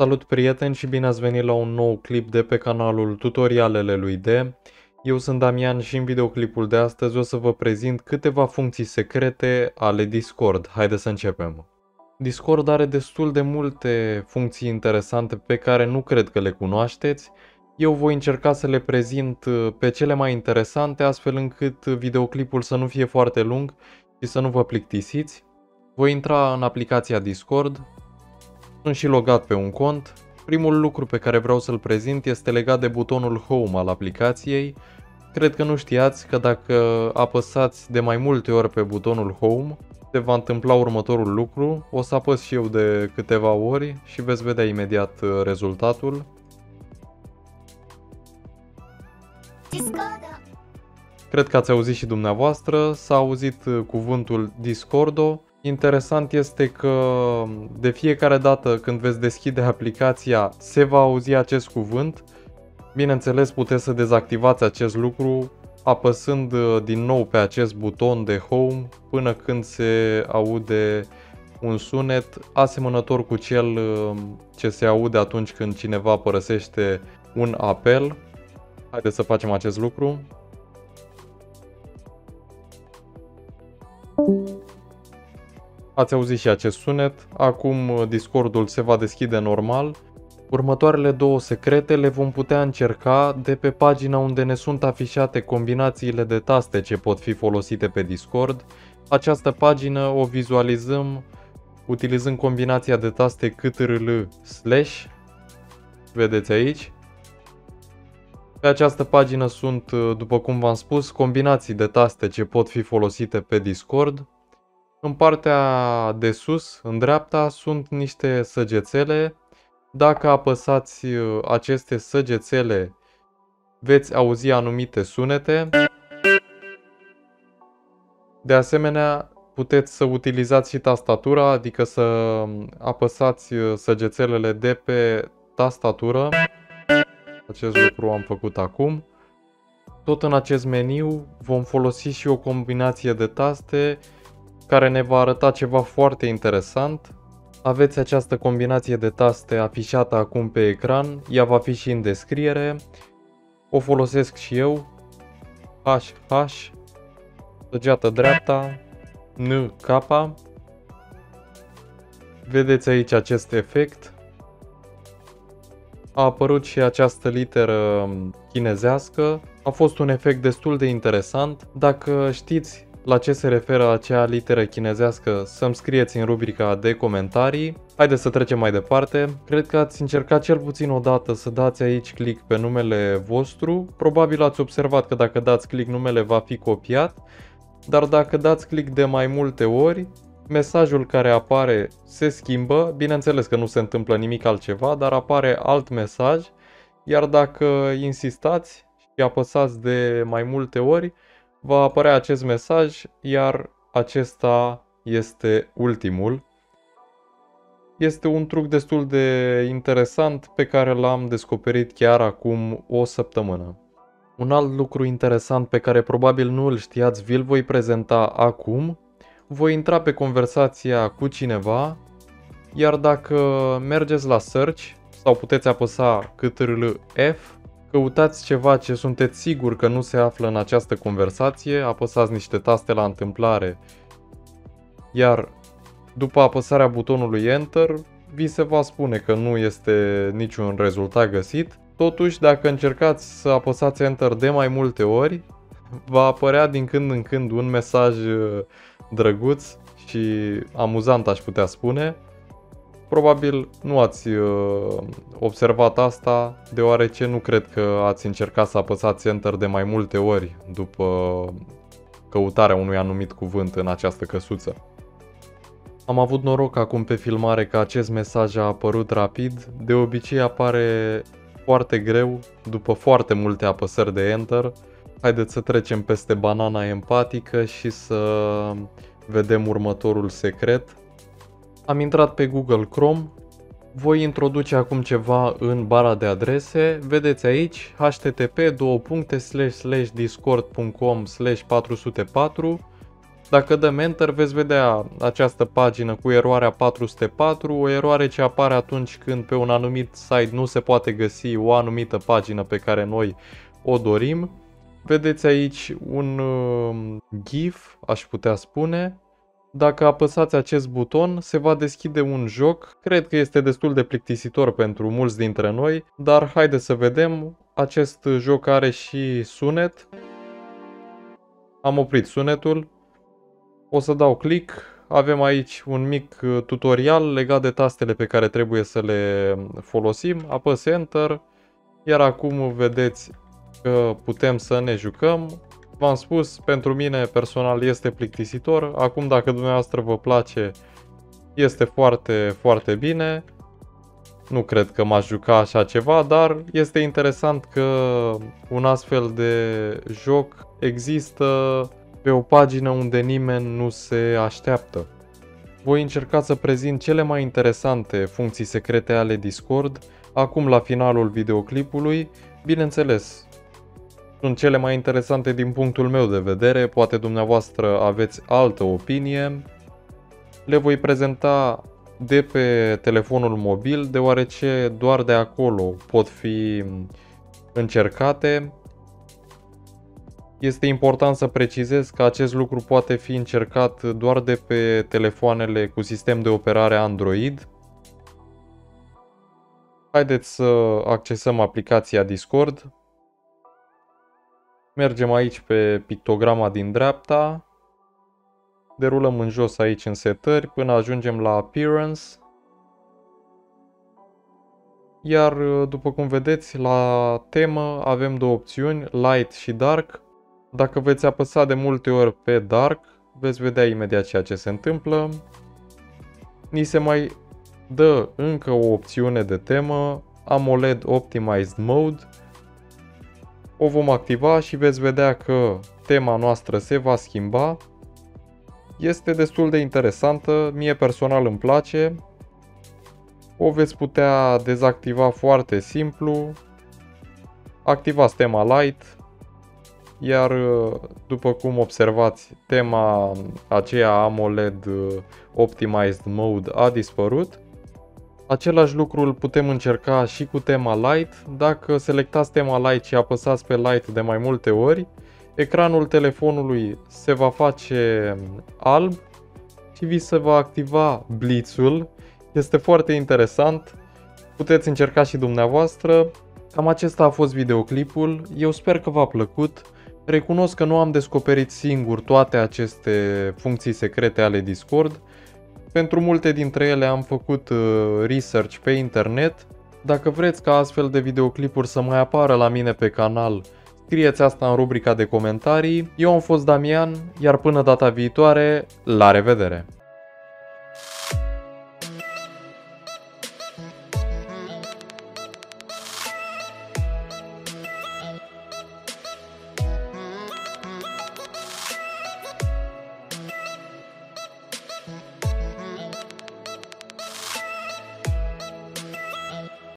Salut prieteni și bine ați venit la un nou clip de pe canalul Tutorialele lui D. Eu sunt Damian și în videoclipul de astăzi o să vă prezint câteva funcții secrete ale Discord. Haideți să începem! Discord are destul de multe funcții interesante pe care nu cred că le cunoașteți. Eu voi încerca să le prezint pe cele mai interesante astfel încât videoclipul să nu fie foarte lung și să nu vă plictisiți. Voi intra în aplicația Discord. Sunt și logat pe un cont. Primul lucru pe care vreau să-l prezint este legat de butonul Home al aplicației. Cred că nu știați că dacă apăsați de mai multe ori pe butonul Home, se va întâmpla următorul lucru. O să apăs și eu de câteva ori și veți vedea imediat rezultatul. Cred că ați auzit și dumneavoastră, s-a auzit cuvântul Discord-o. Interesant este că de fiecare dată când veți deschide aplicația se va auzi acest cuvânt. Bineînțeles, puteți să dezactivați acest lucru apăsând din nou pe acest buton de Home până când se aude un sunet asemănător cu cel ce se aude atunci când cineva părăsește un apel. Haideți să facem acest lucru. Ați auzit și acest sunet, acum Discord-ul se va deschide normal. Următoarele două secrete le vom putea încerca de pe pagina unde ne sunt afișate combinațiile de taste ce pot fi folosite pe Discord. Această pagină o vizualizăm utilizând combinația de taste ctrl/, vedeți aici. Pe această pagină sunt, după cum v-am spus, combinații de taste ce pot fi folosite pe Discord. În partea de sus, în dreapta, sunt niște săgețele. Dacă apăsați aceste săgețele, veți auzi anumite sunete. De asemenea, puteți să utilizați și tastatura, adică să apăsați săgețelele de pe tastatură. Acest lucru am făcut acum. Tot în acest meniu vom folosi și o combinație de taste care ne va arăta ceva foarte interesant. Aveți această combinație de taste afișată acum pe ecran, ea va fi și în descriere. O folosesc și eu. HH, săgeată dreapta, NK. Vedeți aici acest efect. A apărut și această literă chinezească. A fost un efect destul de interesant. Dacă știți la ce se referă acea literă chinezească, să-mi scrieți în rubrica de comentarii. Haideți să trecem mai departe. Cred că ați încercat cel puțin o dată să dați aici click pe numele vostru. Probabil ați observat că dacă dați click numele va fi copiat, dar dacă dați click de mai multe ori, mesajul care apare se schimbă. Bineînțeles că nu se întâmplă nimic altceva, dar apare alt mesaj, iar dacă insistați și apăsați de mai multe ori, va apărea acest mesaj, iar acesta este ultimul. Este un truc destul de interesant pe care l-am descoperit chiar acum o săptămână. Un alt lucru interesant pe care probabil nu îl știați, vi-l voi prezenta acum. Voi intra pe conversația cu cineva, iar dacă mergeți la search sau puteți apăsa ctrl+F, căutați ceva ce sunteți siguri că nu se află în această conversație, apăsați niște taste la întâmplare, iar după apăsarea butonului Enter, vi se va spune că nu este niciun rezultat găsit. Totuși, dacă încercați să apăsați Enter de mai multe ori, va apărea din când în când un mesaj drăguț și amuzant, aș putea spune. Probabil nu ați observat asta, deoarece nu cred că ați încercat să apăsați Enter de mai multe ori după căutarea unui anumit cuvânt în această căsuță. Am avut noroc acum pe filmare că acest mesaj a apărut rapid, de obicei apare foarte greu, după foarte multe apăsări de Enter. Haideți să trecem peste banana empatică și să vedem următorul secret. Am intrat pe Google Chrome, voi introduce acum ceva în bara de adrese, vedeți aici http://discord.com/404, Dacă dăm Enter, veți vedea această pagină cu eroarea 404, o eroare ce apare atunci când pe un anumit site nu se poate găsi o anumită pagină pe care noi o dorim. Vedeți aici un GIF, aș putea spune. Dacă apăsați acest buton, se va deschide un joc. Cred că este destul de plictisitor pentru mulți dintre noi, dar haideți să vedem. Acest joc are și sunet. Am oprit sunetul. O să dau click. Avem aici un mic tutorial legat de tastele pe care trebuie să le folosim. Apăs Enter. Iar acum vedeți că putem să ne jucăm. V-am spus, pentru mine personal este plictisitor. Acum, dacă dumneavoastră vă place, este foarte, foarte bine. Nu cred că m-aș juca așa ceva, dar este interesant că un astfel de joc există pe o pagină unde nimeni nu se așteaptă. Voi încerca să prezint cele mai interesante funcții secrete ale Discord, acum la finalul videoclipului, bineînțeles. Sunt cele mai interesante din punctul meu de vedere, poate dumneavoastră aveți altă opinie. Le voi prezenta de pe telefonul mobil, deoarece doar de acolo pot fi încercate. Este important să precizez că acest lucru poate fi încercat doar de pe telefoanele cu sistem de operare Android. Haideți să accesăm aplicația Discord. Mergem aici pe pictograma din dreapta, derulăm în jos aici în setări până ajungem la Appearance. Iar după cum vedeți, la temă avem două opțiuni, Light și Dark. Dacă veți apăsa de multe ori pe Dark, veți vedea imediat ceea ce se întâmplă. Ni se mai dă încă o opțiune de temă, AMOLED Optimized Mode. O vom activa și veți vedea că tema noastră se va schimba. Este destul de interesantă, mie personal îmi place. O veți putea dezactiva foarte simplu. Activați tema Light. Iar după cum observați, tema aceea AMOLED Optimized Mode a dispărut. Același lucru îl putem încerca și cu tema Light. Dacă selectați tema Light și apăsați pe Light de mai multe ori, ecranul telefonului se va face alb și vi se va activa blițul. Este foarte interesant, puteți încerca și dumneavoastră. Cam acesta a fost videoclipul, eu sper că v-a plăcut. Recunosc că nu am descoperit singur toate aceste funcții secrete ale Discord. Pentru multe dintre ele am făcut research pe internet. Dacă vreți ca astfel de videoclipuri să mai apară la mine pe canal, scrieți asta în rubrica de comentarii. Eu am fost Damian, iar până data viitoare, la revedere!